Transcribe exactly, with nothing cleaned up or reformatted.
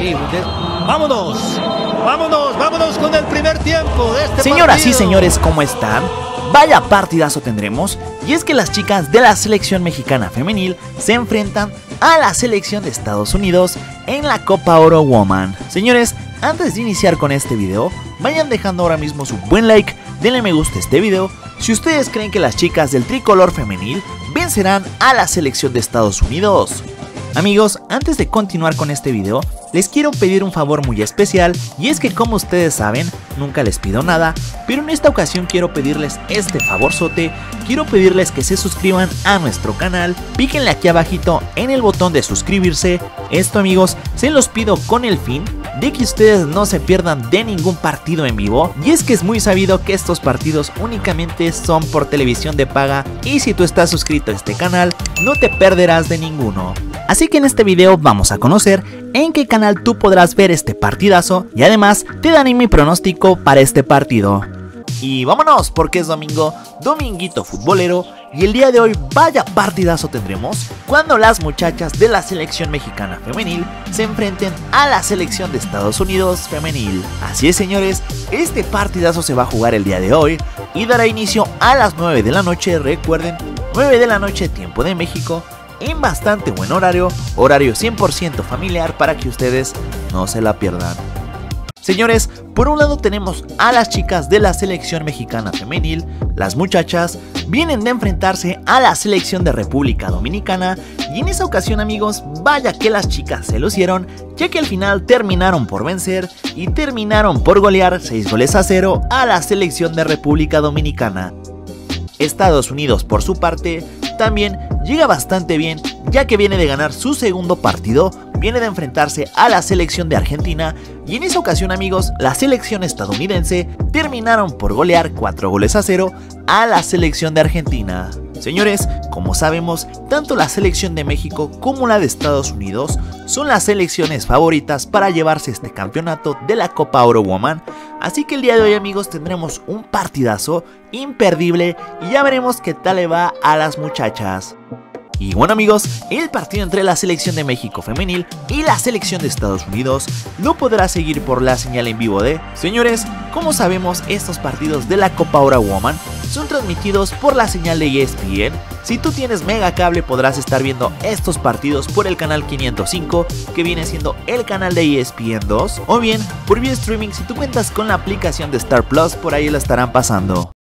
Y de... ¡Vámonos! ¡Vámonos! ¡Vámonos con el primer tiempo de este Señoras partido! Y señores, ¿cómo están? Vaya partidazo tendremos. Y es que las chicas de la selección mexicana femenil se enfrentan a la selección de Estados Unidos en la Copa Oro Woman. Señores, antes de iniciar con este video, vayan dejando ahora mismo su buen like, denle me gusta a este video. Si ustedes creen que las chicas del tricolor femenil vencerán a la selección de Estados Unidos. Amigos, antes de continuar con este video, les quiero pedir un favor muy especial, y es que como ustedes saben, nunca les pido nada, pero en esta ocasión quiero pedirles este favorzote. Quiero pedirles que se suscriban a nuestro canal, píquenle aquí abajito en el botón de suscribirse. Esto, amigos, se los pido con el fin de que ustedes no se pierdan de ningún partido en vivo, y es que es muy sabido que estos partidos únicamente son por televisión de paga, y si tú estás suscrito a este canal, no te perderás de ninguno. Así que en este video vamos a conocer en qué canal tú podrás ver este partidazo, y además te daré mi pronóstico para este partido. Y vámonos, porque es domingo, dominguito futbolero, y el día de hoy vaya partidazo tendremos cuando las muchachas de la selección mexicana femenil se enfrenten a la selección de Estados Unidos femenil. Así es, señores, este partidazo se va a jugar el día de hoy y dará inicio a las nueve de la noche, recuerden, nueve de la noche tiempo de México, en bastante buen horario, horario cien por ciento familiar para que ustedes no se la pierdan. Señores, por un lado tenemos a las chicas de la selección mexicana femenil, las muchachas vienen de enfrentarse a la selección de República Dominicana, y en esa ocasión, amigos, vaya que las chicas se lucieron, ya que al final terminaron por vencer y terminaron por golear seis goles a cero a la selección de República Dominicana. Estados Unidos, por su parte, también llega bastante bien, ya que viene de ganar su segundo partido, viene de enfrentarse a la selección de Argentina, y en esa ocasión, amigos, la selección estadounidense terminaron por golear cuatro goles a cero a la selección de Argentina. Señores, como sabemos, tanto la selección de México como la de Estados Unidos son las selecciones favoritas para llevarse este campeonato de la Copa Oro Woman. Así que el día de hoy, amigos, tendremos un partidazo imperdible y ya veremos qué tal le va a las muchachas. Y bueno, amigos, el partido entre la selección de México femenil y la selección de Estados Unidos lo podrá seguir por la señal en vivo de... Señores, como sabemos, estos partidos de la Copa Oro Woman son transmitidos por la señal de E S P N. Si tú tienes Mega Cable podrás estar viendo estos partidos por el canal quinientos cinco, que viene siendo el canal de E S P N dos, o bien por vía streaming si tú cuentas con la aplicación de Star Plus, por ahí la estarán pasando.